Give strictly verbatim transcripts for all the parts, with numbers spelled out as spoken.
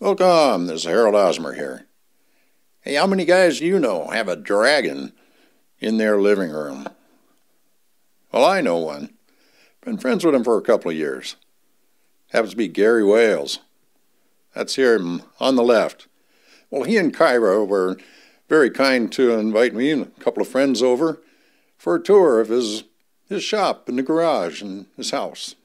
Welcome, this is Harold Osmer here. Hey, how many guys do you know have a dragon in their living room? Well, I know one. Been friends with him for a couple of years. Happens to be Gary Wales. That's here on the left. Well, he and Kyra were very kind to invite me and a couple of friends over for a tour of his, his shop and the garage and his house.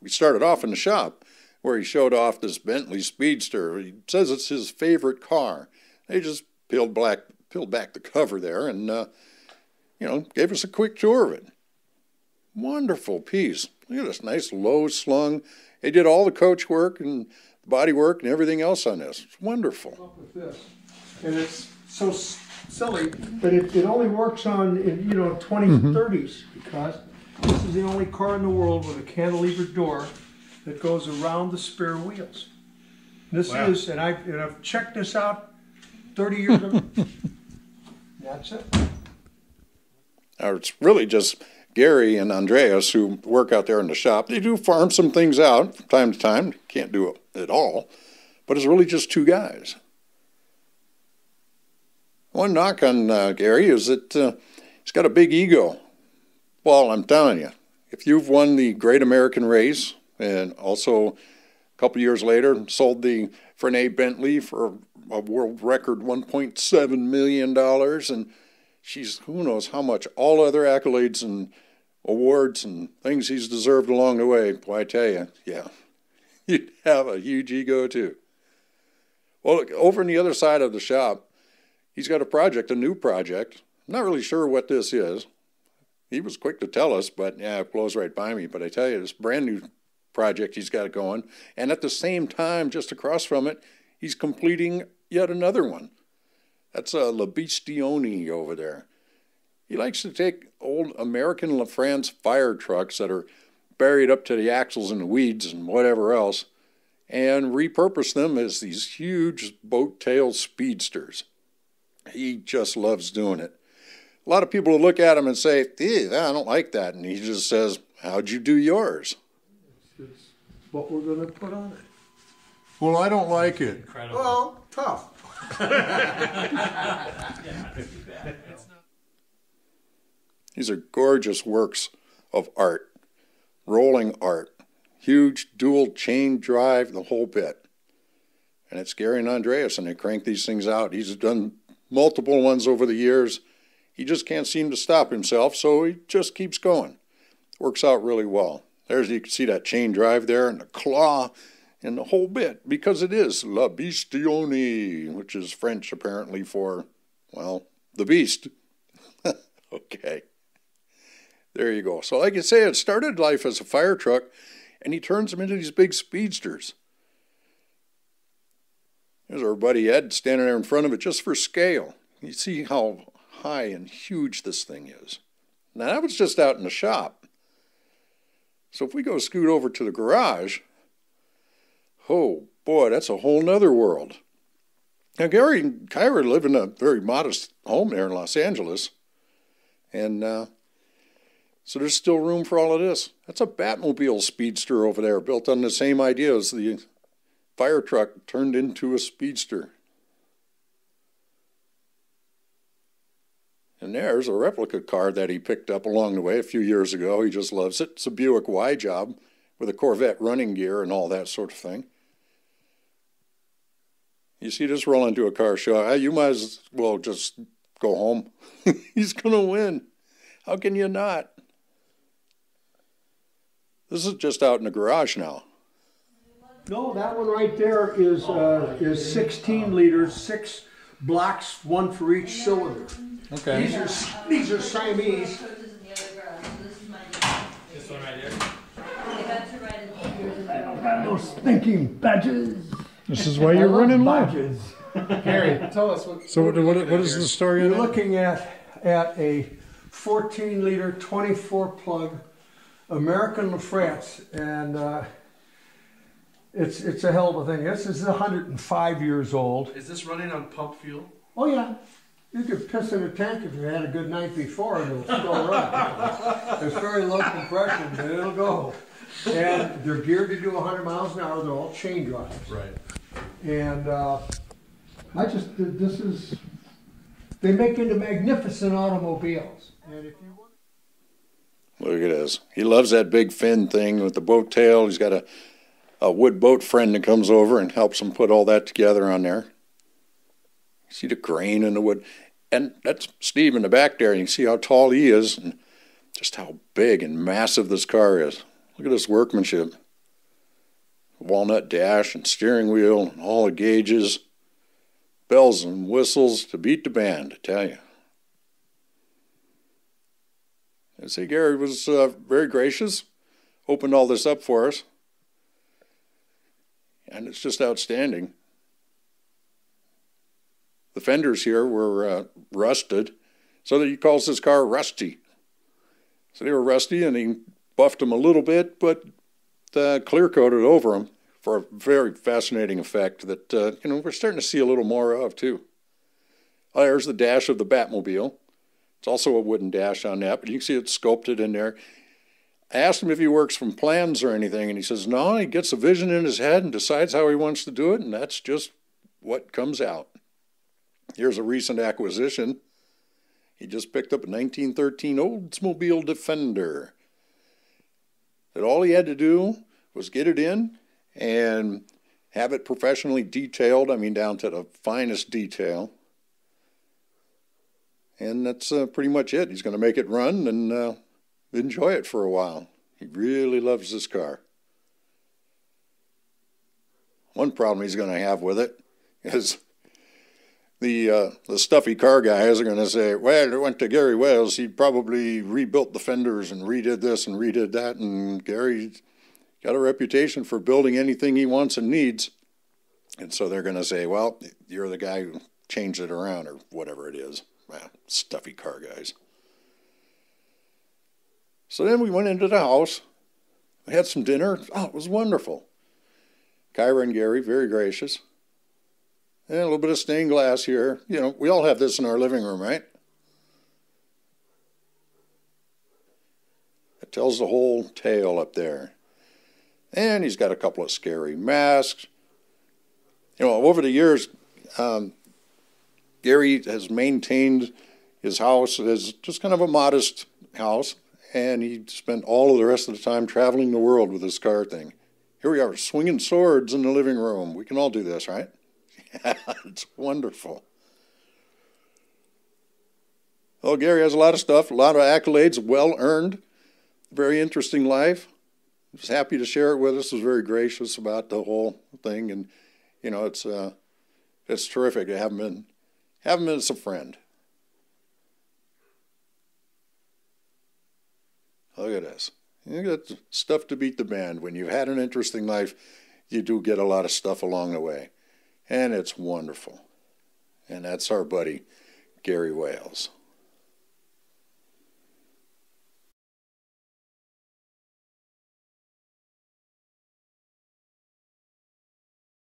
We started off in the shop where he showed off this Bentley Speedster. He says it's his favorite car. They just peeled, black, peeled back the cover there and, uh, you know, gave us a quick tour of it. Wonderful piece. Look at this nice low slung. They did all the coach work and the body work and everything else on this. It's wonderful. And it's so silly, but it, it only works on, you know, twenties, thirties, because this is the only car in the world with a cantilever door that goes around the spare wheels. This wow. is, and, I, and I've checked this out thirty years ago. That's it. Now, it's really just Gary and Andreas who work out there in the shop. They do farm some things out from time to time. Can't do it at all, but it's really just two guys. One knock on uh, Gary is that uh, he's got a big ego. Well, I'm telling you, if you've won the Great American Race, and also a couple years later sold the Frenay Bentley for a world record one point seven million dollars, and she's who knows how much, all other accolades and awards and things he's deserved along the way. Boy, I tell you, yeah, you'd have a huge ego too. Well, look, over on the other side of the shop, he's got a project, a new project. I'm not really sure what this is. He was quick to tell us, but yeah, it blows right by me. But I tell you, this brand new project he's got going. And at the same time, just across from it, he's completing yet another one. That's a La Bestioni over there. He likes to take old American LaFrance fire trucks that are buried up to the axles in the weeds and whatever else and repurpose them as these huge boat-tail speedsters. He just loves doing it. A lot of people will look at him and say, "Hey, I don't like that." And he just says, "How'd you do yours?" It's what we're going to put on it. Well, I don't like it. Incredible. Well, tough. These are gorgeous works of art, rolling art, huge dual chain drive, the whole bit. And it's Gary and Andreas, and they crank these things out. He's done multiple ones over the years. He just can't seem to stop himself, so he just keeps going. Works out really well. There's, you can see that chain drive there and the claw and the whole bit, because it is La Bestioni, which is French apparently for, well, the beast. Okay. There you go. So like I say, it started life as a fire truck, and he turns them into these big speedsters. There's our buddy Ed standing there in front of it just for scale. You see how high and huge this thing is. Now that was just out in the shop. So if we go scoot over to the garage, oh boy, that's a whole nother world. Now Gary and Kyra live in a very modest home there in Los Angeles. And uh, so there's still room for all of this. That's a Batmobile speedster over there, built on the same idea as the fire truck turned into a speedster. And there's a replica car that he picked up along the way a few years ago. He just loves it. It's a Buick Y-job with a Corvette running gear and all that sort of thing. You see this roll into a car show, you might as well just go home. He's going to win. How can you not? This is just out in the garage now. No, that one right there is, uh, is sixteen liters, six blocks, one for each cylinder. Okay. These are, these are Siamese. This one right here. I got no stinking badges. This is why you're running badges. Gary, tell us what. So what, what, what is the story? You're looking at at a fourteen liter, twenty-four plug American LaFrance, and uh, it's it's a hell of a thing. This is one hundred five years old. Is this running on pump fuel? Oh yeah. You could piss in a tank if you had a good night before and it'll still run. There's very low compression, but it'll go. And they're geared to do one hundred miles an hour. They're all chain drives. Right. And uh, I just, this is, they make into magnificent automobiles. And if you want... Look at this. He loves that big fin thing with the boat tail. He's got a, a wood boat friend that comes over and helps him put all that together on there. See the grain in the wood. And that's Steve in the back there. You can see how tall he is and just how big and massive this car is. Look at this workmanship. Walnut dash and steering wheel and all the gauges. Bells and whistles to beat the band, I tell you. I see Gary was uh, very gracious, opened all this up for us. And it's just outstanding. The fenders here were uh, rusted, so that he calls this car rusty. So they were rusty, and he buffed them a little bit, but uh, clear-coated over them for a very fascinating effect that uh, you know we're starting to see a little more of too. Oh, there's the dash of the Batmobile. It's also a wooden dash on that, but you can see it's sculpted in there. I asked him if he works from plans or anything, and he says no. He gets a vision in his head and decides how he wants to do it, and that's just what comes out. Here's a recent acquisition. He just picked up a nineteen thirteen Oldsmobile Defender. That all he had to do was get it in and have it professionally detailed, I mean down to the finest detail. And that's uh, pretty much it. He's going to make it run and uh, enjoy it for a while. He really loves this car. One problem he's going to have with it is... The, uh, the stuffy car guys are going to say, well, it went to Gary Wales. He probably rebuilt the fenders and redid this and redid that. And Gary's got a reputation for building anything he wants and needs. And so they're going to say, well, you're the guy who changed it around or whatever it is. Well, stuffy car guys. So then we went into the house. We had some dinner. Oh, it was wonderful. Kyra and Gary, very gracious. And a little bit of stained glass here. You know, we all have this in our living room, right? It tells the whole tale up there. And he's got a couple of scary masks. You know, over the years, um, Gary has maintained his house as just kind of a modest house. And he spent all of the rest of the time traveling the world with this car thing. Here we are, swinging swords in the living room. We can all do this, right? It's wonderful. Well, Gary has a lot of stuff, a lot of accolades, well-earned, very interesting life. He was happy to share it with us. He was very gracious about the whole thing. And, you know, it's uh, it's terrific to have him in, have him in as a friend. Look at this. You got stuff to beat the band. When you've had an interesting life, you do get a lot of stuff along the way. And it's wonderful. And that's our buddy, Gary Wales.